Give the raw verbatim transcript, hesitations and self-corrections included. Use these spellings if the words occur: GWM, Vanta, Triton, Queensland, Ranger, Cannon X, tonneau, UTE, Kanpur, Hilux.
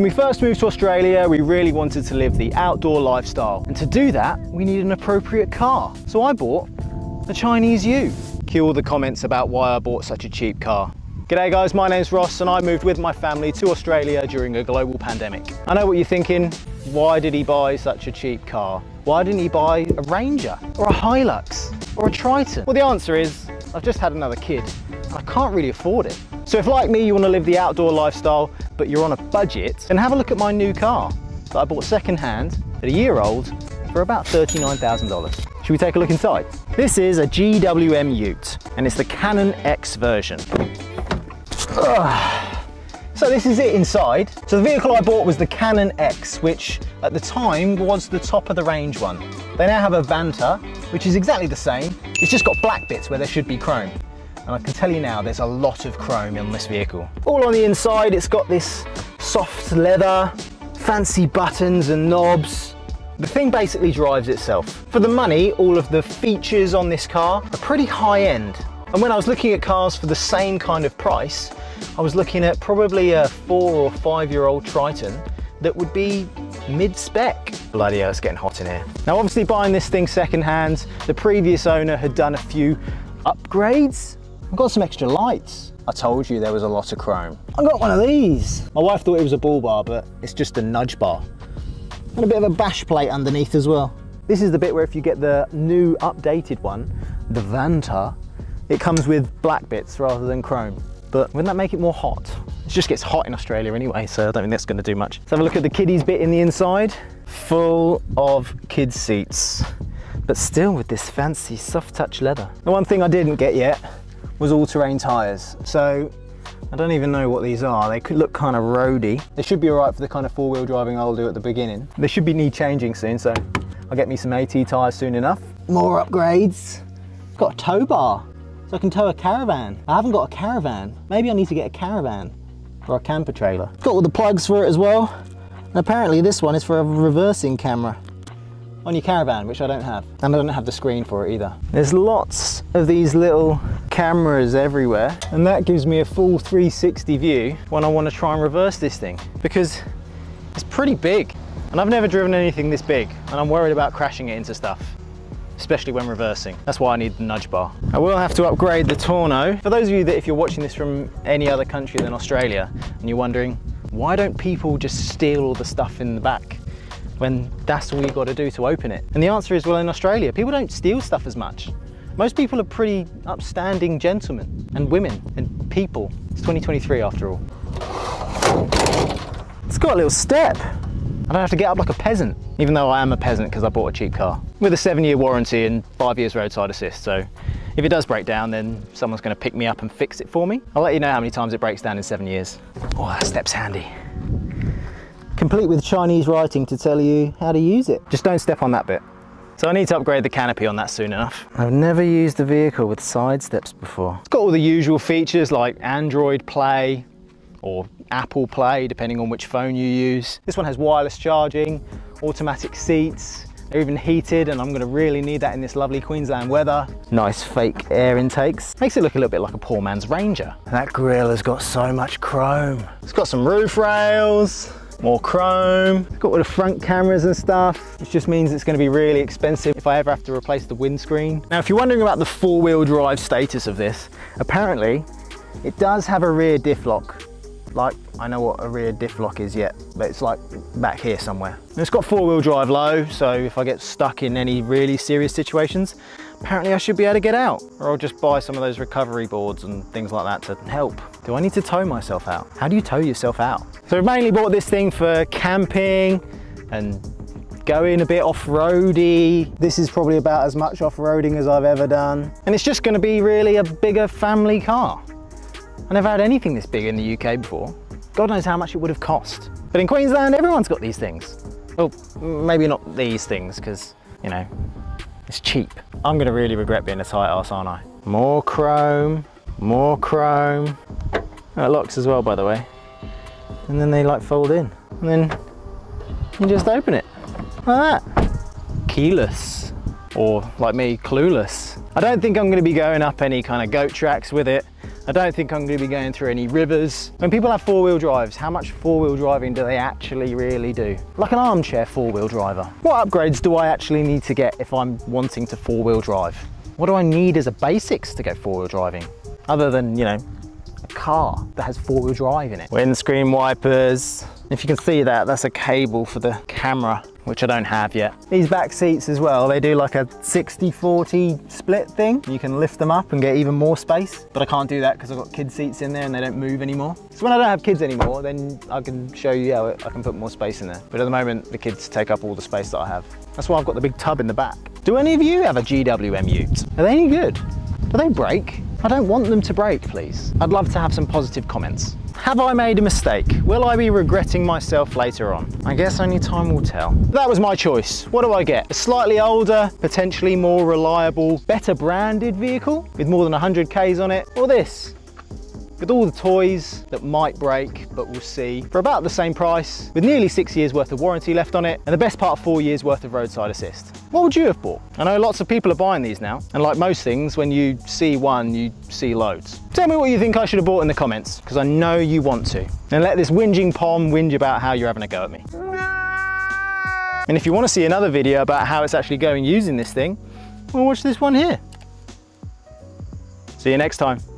When we first moved to Australia, we really wanted to live the outdoor lifestyle. And to do that, we need an appropriate car. So I bought a Chinese U. Cue all the comments about why I bought such a cheap car. G'day guys, my name's Ross and I moved with my family to Australia during a global pandemic. I know what you're thinking, why did he buy such a cheap car? Why didn't he buy a Ranger or a Hilux or a Triton? Well, the answer is I've just had another kid and I can't really afford it. So if like me you want to live the outdoor lifestyle but you're on a budget, then have a look at my new car that I bought second hand at a year old for about thirty-nine thousand dollars. Should we take a look inside? This is a G W M ute and it's the Cannon X version. Ugh. So this is it inside. So the vehicle I bought was the Cannon X, which at the time was the top of the range one. They now have a Vanta, which is exactly the same. It's just got black bits where there should be chrome. And I can tell you now, there's a lot of chrome on this vehicle. All on the inside, it's got this soft leather, fancy buttons and knobs. The thing basically drives itself. For the money, all of the features on this car are pretty high end. And when I was looking at cars for the same kind of price, I was looking at probably a four or five year old Triton that would be mid-spec. Bloody hell, it's getting hot in here. Now obviously buying this thing second hand, the previous owner had done a few upgrades. I've got some extra lights. I told you there was a lot of chrome. I got one of these. My wife thought it was a bull bar, but it's just a nudge bar. And a bit of a bash plate underneath as well. This is the bit where if you get the new updated one, the Vanta, it comes with black bits rather than chrome. But wouldn't that make it more hot? It just gets hot in Australia anyway, so I don't think that's gonna do much. Let's have a look at the kiddies bit in the inside. Full of kids seats, but still with this fancy soft touch leather. The one thing I didn't get yet was all-terrain tires. So I don't even know what these are. They could look kind of roady. They should be all right for the kind of four-wheel driving I'll do at the beginning. They should be need changing soon, so I'll get me some AT tires soon enough. More upgrades. It's got a tow bar, so I can tow a caravan. I haven't got a caravan. Maybe I need to get a caravan or a camper trailer. It's got all the plugs for it as well. And apparently this one is for a reversing camera on your caravan, which I don't have. And I don't have the screen for it either. There's lots of these little cameras everywhere. And that gives me a full three sixty view when I want to try and reverse this thing, because it's pretty big. And I've never driven anything this big and I'm worried about crashing it into stuff, especially when reversing. That's why I need the nudge bar. I will have to upgrade the tonneau. For those of you that if you're watching this from any other country than Australia and you're wondering, why don't people just steal all the stuff in the back when that's all you got to do to open it? And the answer is, well, in Australia, people don't steal stuff as much. Most people are pretty upstanding gentlemen and women and people. It's twenty twenty-three after all. It's got a little step. I don't have to get up like a peasant, even though I am a peasant because I bought a cheap car. With a seven year warranty and five years roadside assist. So if it does break down, then someone's going to pick me up and fix it for me. I'll let you know how many times it breaks down in seven years. Oh, that step's handy. Complete with Chinese writing to tell you how to use it. Just don't step on that bit. So I need to upgrade the canopy on that soon enough. I've never used the vehicle with side steps before. It's got all the usual features like Android Play or Apple Play, depending on which phone you use. This one has wireless charging, automatic seats. They're even heated and I'm gonna really need that in this lovely Queensland weather. Nice fake air intakes. Makes it look a little bit like a poor man's Ranger. That grille has got so much chrome. It's got some roof rails. More chrome, got all the front cameras and stuff. It just means it's going to be really expensive if I ever have to replace the windscreen. Now, if you're wondering about the four-wheel drive status of this, apparently it does have a rear diff lock. Like, I know what a rear diff lock is yet, but it's like back here somewhere. And it's got four-wheel drive low, so if I get stuck in any really serious situations, apparently I should be able to get out, or I'll just buy some of those recovery boards and things like that to help. Do I need to tow myself out? How do you tow yourself out? So I mainly bought this thing for camping and going a bit off-roady. This is probably about as much off-roading as I've ever done. And it's just gonna be really a bigger family car. I never had anything this big in the U K before. God knows how much it would have cost. But in Queensland, everyone's got these things. Well, maybe not these things, because, you know, it's cheap. I'm gonna really regret being a tight ass, aren't I? More chrome, more chrome. Oh, it locks as well, by the way. And then they like fold in. And then you just open it, like that. Keyless, or like me, clueless. I don't think I'm gonna be going up any kind of goat tracks with it. I don't think I'm going to be going through any rivers. When people have four-wheel drives, how much four-wheel driving do they actually really do? Like an armchair four-wheel driver. What upgrades do I actually need to get if I'm wanting to four-wheel drive? What do I need as a basics to get four-wheel driving? Other than, you know, a car that has four-wheel drive in it. Windscreen wipers. If you can see that, that's a cable for the camera, which I don't have yet. These back seats as well, they do like a sixty forty split thing. You can lift them up and get even more space, but I can't do that because I've got kid seats in there and they don't move anymore. So when I don't have kids anymore, then I can show you how I can put more space in there. But at the moment, the kids take up all the space that I have. That's why I've got the big tub in the back. Do any of you have a G W M ute? Are they any good? Do they break? I don't want them to break, please. I'd love to have some positive comments. Have I made a mistake? Will I be regretting myself later on? I guess only time will tell. That was my choice. What do I get? A slightly older, potentially more reliable, better branded vehicle with more than one hundred Ks on it, or this, with all the toys that might break, but we'll see, for about the same price, with nearly six years worth of warranty left on it, and the best part, four years worth of roadside assist. What would you have bought? I know lots of people are buying these now, and like most things, when you see one, you see loads. Tell me what you think I should have bought in the comments, because I know you want to. And let this whinging pom whinge about how you're having a go at me. And if you want to see another video about how it's actually going using this thing, well, watch this one here. See you next time.